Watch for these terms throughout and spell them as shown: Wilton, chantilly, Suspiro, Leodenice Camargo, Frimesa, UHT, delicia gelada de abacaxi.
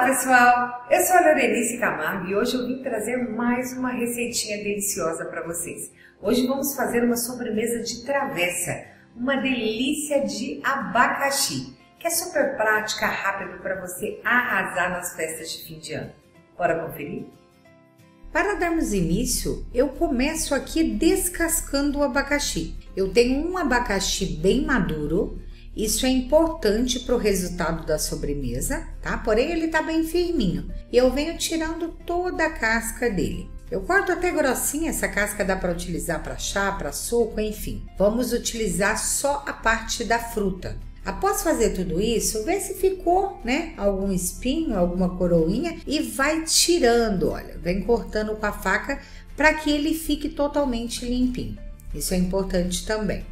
Olá pessoal, eu sou a Leodenice Camargo e hoje eu vim trazer mais uma receitinha deliciosa para vocês. Hoje vamos fazer uma sobremesa de travessa, uma delícia de abacaxi, que é super prática, rápida para você arrasar nas festas de fim de ano. Bora conferir? Para darmos início, eu começo aqui descascando o abacaxi. Eu tenho um abacaxi bem maduro. Isso é importante para o resultado da sobremesa, tá? Porém, ele tá bem firminho. E eu venho tirando toda a casca dele. Eu corto até grossinha, essa casca dá para utilizar para chá, para suco, enfim. Vamos utilizar só a parte da fruta. Após fazer tudo isso, vê se ficou, né, algum espinho, alguma coroinha e vai tirando, olha. Vem cortando com a faca para que ele fique totalmente limpinho. Isso é importante também.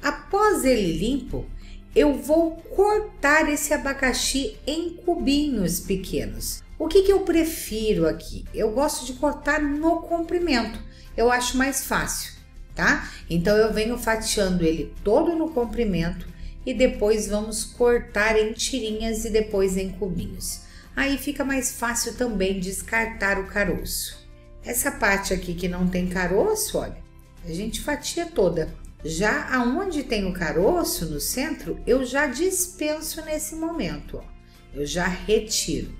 Após ele limpo, eu vou cortar esse abacaxi em cubinhos pequenos. O que eu prefiro aqui? Eu gosto de cortar no comprimento, eu acho mais fácil, tá? Então eu venho fatiando ele todo no comprimento e depois vamos cortar em tirinhas e depois em cubinhos. Aí fica mais fácil também descartar o caroço. Essa parte aqui que não tem caroço, olha, a gente fatia toda. Já aonde tem o caroço, no centro, eu já dispenso nesse momento, ó. Eu já retiro.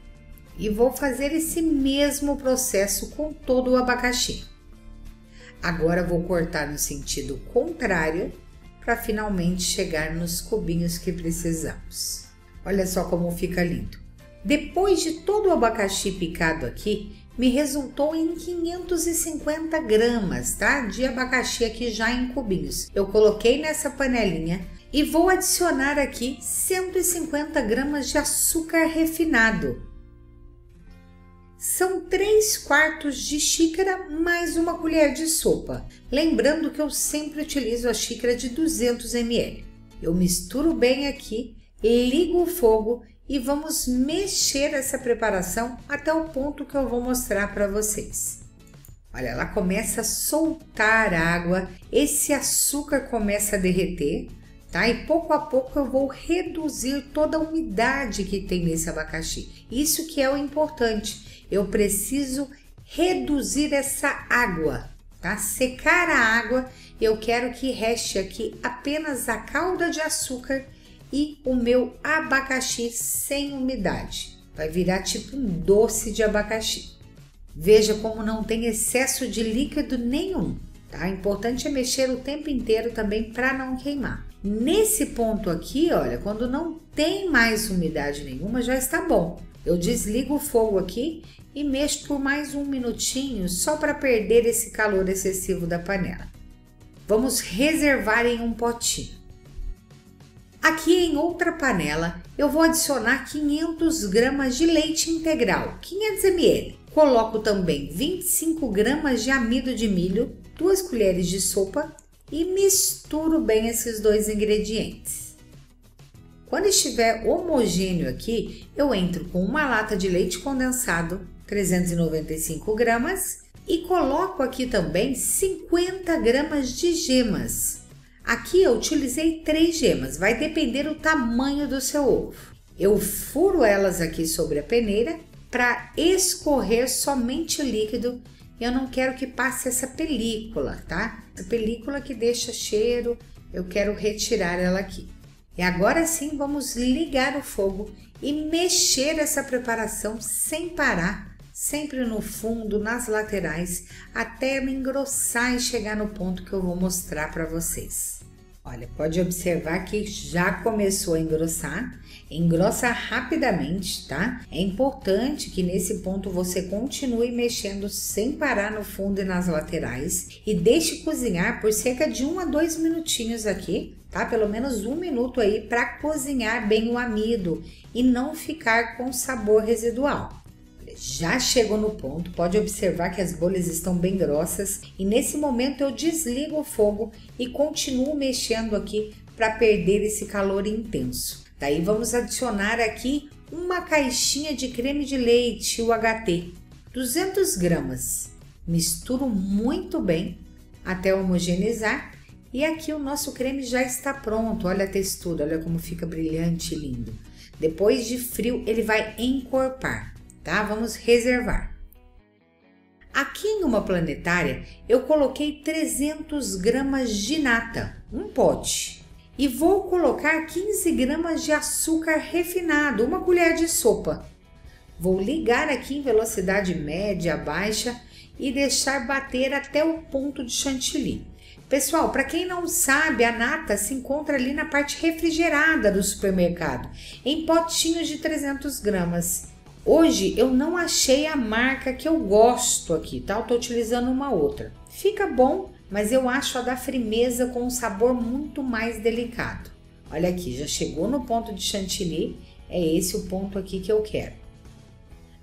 E vou fazer esse mesmo processo com todo o abacaxi. Agora vou cortar no sentido contrário, para finalmente chegar nos cubinhos que precisamos. Olha só como fica lindo. Depois de todo o abacaxi picado aqui, me resultou em 550 gramas, tá? De abacaxi aqui já em cubinhos. Eu coloquei nessa panelinha e vou adicionar aqui 150 gramas de açúcar refinado. São 3/4 de xícara mais uma colher de sopa. Lembrando que eu sempre utilizo a xícara de 200 ml. Eu misturo bem aqui, ligo o fogo e vamos mexer essa preparação até o ponto que eu vou mostrar para vocês. Olha, ela começa a soltar água, esse açúcar começa a derreter, tá? E pouco a pouco eu vou reduzir toda a umidade que tem nesse abacaxi. Isso que é o importante, eu preciso reduzir essa água, tá? Secar a água, eu quero que reste aqui apenas a calda de açúcar e o meu abacaxi sem umidade. Vai virar tipo um doce de abacaxi. Veja como não tem excesso de líquido nenhum, tá? O importante é mexer o tempo inteiro também para não queimar. Nesse ponto aqui, olha, quando não tem mais umidade nenhuma, já está bom. Eu desligo o fogo aqui e mexo por mais um minutinho só para perder esse calor excessivo da panela. Vamos reservar em um potinho. Aqui em outra panela, eu vou adicionar 500 gramas de leite integral, 500 ml. Coloco também 25 gramas de amido de milho, 2 colheres de sopa e misturo bem esses dois ingredientes. Quando estiver homogêneo aqui, eu entro com uma lata de leite condensado, 395 gramas, e coloco aqui também 50 gramas de gemas. Aqui eu utilizei 3 gemas, vai depender do tamanho do seu ovo. Eu furo elas aqui sobre a peneira para escorrer somente o líquido. Eu não quero que passe essa película, tá? Essa película que deixa cheiro, eu quero retirar ela aqui. E agora sim vamos ligar o fogo e mexer essa preparação sem parar, sempre no fundo, nas laterais, até ela engrossar e chegar no ponto que eu vou mostrar para vocês. Olha, pode observar que já começou a engrossar, engrossa rapidamente, tá? É importante que nesse ponto você continue mexendo sem parar no fundo e nas laterais e deixe cozinhar por cerca de 1 a 2 minutinhos aqui, tá? Pelo menos 1 minuto aí para cozinhar bem o amido e não ficar com sabor residual. Já chegou no ponto, pode observar que as bolhas estão bem grossas e nesse momento eu desligo o fogo e continuo mexendo aqui para perder esse calor intenso. Daí vamos adicionar aqui uma caixinha de creme de leite, o UHT, 200 gramas. Misturo muito bem até homogeneizar e aqui o nosso creme já está pronto. Olha a textura, olha como fica brilhante e lindo. Depois de frio, ele vai encorpar, tá? Vamos reservar. Aqui em uma planetária, eu coloquei 300 gramas de nata, um pote. E vou colocar 15 gramas de açúcar refinado, uma colher de sopa. Vou ligar aqui em velocidade média, baixa e deixar bater até o ponto de chantilly. Pessoal, para quem não sabe, a nata se encontra ali na parte refrigerada do supermercado, em potinhos de 300 gramas. Hoje eu não achei a marca que eu gosto aqui, tá? Eu tô utilizando uma outra. Fica bom, mas eu acho a da Frimesa com um sabor muito mais delicado. Olha aqui, já chegou no ponto de chantilly, é esse o ponto aqui que eu quero.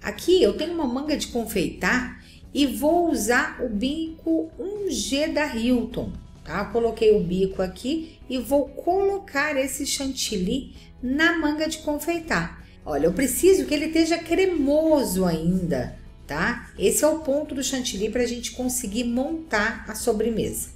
Aqui eu tenho uma manga de confeitar e vou usar o bico 1G da Wilton, tá? Coloquei o bico aqui e vou colocar esse chantilly na manga de confeitar. Olha, eu preciso que ele esteja cremoso ainda, tá? Esse é o ponto do chantilly para a gente conseguir montar a sobremesa.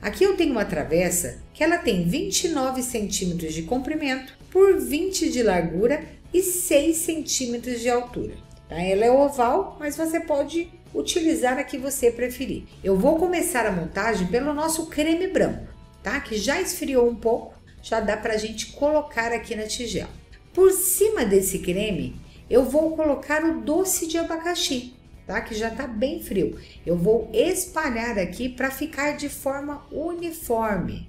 Aqui eu tenho uma travessa que ela tem 29 centímetros de comprimento por 20 de largura e 6 centímetros de altura. Ela é oval, mas você pode utilizar a que você preferir. Eu vou começar a montagem pelo nosso creme branco, tá? Que já esfriou um pouco, já dá pra gente colocar aqui na tigela. Por cima desse creme, eu vou colocar o doce de abacaxi, tá? Que já tá bem frio. Eu vou espalhar aqui para ficar de forma uniforme.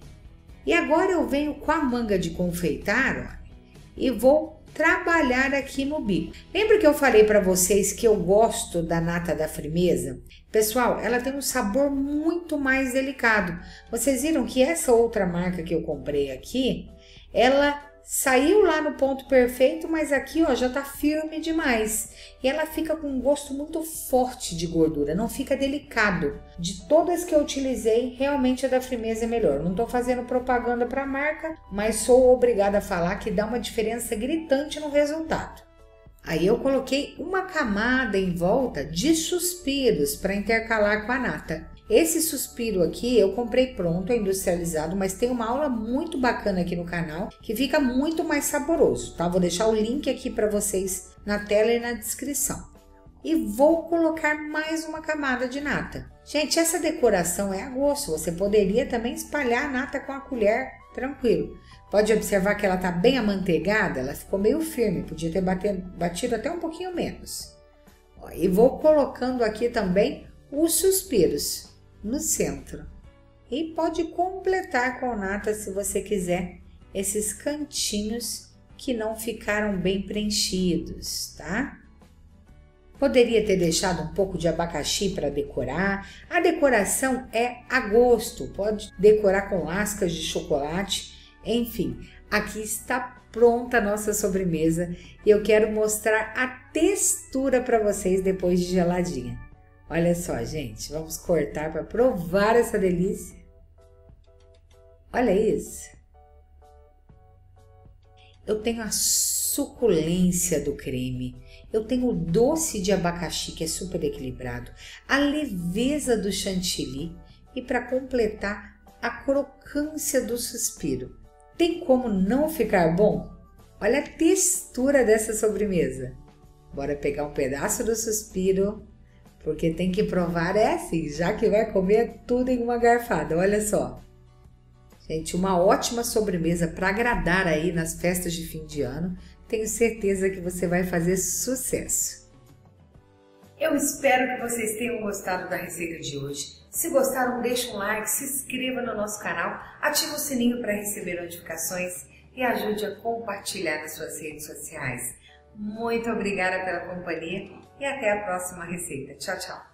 E agora eu venho com a manga de confeitar, ó, e vou trabalhar aqui no bico. Lembra que eu falei para vocês que eu gosto da nata da Frimesa? Pessoal, ela tem um sabor muito mais delicado. Vocês viram que essa outra marca que eu comprei aqui, ela saiu lá no ponto perfeito, mas aqui, ó, já tá firme demais. E ela fica com um gosto muito forte de gordura, não fica delicado. De todas que eu utilizei, realmente a da Frimesa é melhor. Não tô fazendo propaganda para a marca, mas sou obrigada a falar que dá uma diferença gritante no resultado. Aí eu coloquei uma camada em volta de suspiros para intercalar com a nata. Esse suspiro aqui eu comprei pronto, é industrializado, mas tem uma aula muito bacana aqui no canal que fica muito mais saboroso, tá? Vou deixar o link aqui para vocês na tela e na descrição. E vou colocar mais uma camada de nata. Gente, essa decoração é a gosto, você poderia também espalhar a nata com a colher, tranquilo. Pode observar que ela tá bem amanteigada, ela ficou meio firme, podia ter batido até um pouquinho menos. Ó, e vou colocando aqui também os suspiros no centro, e pode completar com nata se você quiser esses cantinhos que não ficaram bem preenchidos, tá? Poderia ter deixado um pouco de abacaxi para decorar. A decoração é a gosto, pode decorar com lascas de chocolate, enfim. Aqui está pronta a nossa sobremesa e eu quero mostrar a textura para vocês depois de geladinha. Olha só, gente, vamos cortar para provar essa delícia. Olha isso. Eu tenho a suculência do creme, eu tenho o doce de abacaxi que é super equilibrado, a leveza do chantilly e para completar a crocância do suspiro. Tem como não ficar bom? Olha a textura dessa sobremesa. Bora pegar um pedaço do suspiro, porque tem que provar é assim, já que vai comer tudo em uma garfada. Olha só. Gente, uma ótima sobremesa para agradar aí nas festas de fim de ano. Tenho certeza que você vai fazer sucesso. Eu espero que vocês tenham gostado da receita de hoje. Se gostaram, deixa um like, se inscreva no nosso canal, ativa o sininho para receber notificações e ajude a compartilhar nas suas redes sociais. Muito obrigada pela companhia. E até a próxima receita. Tchau, tchau!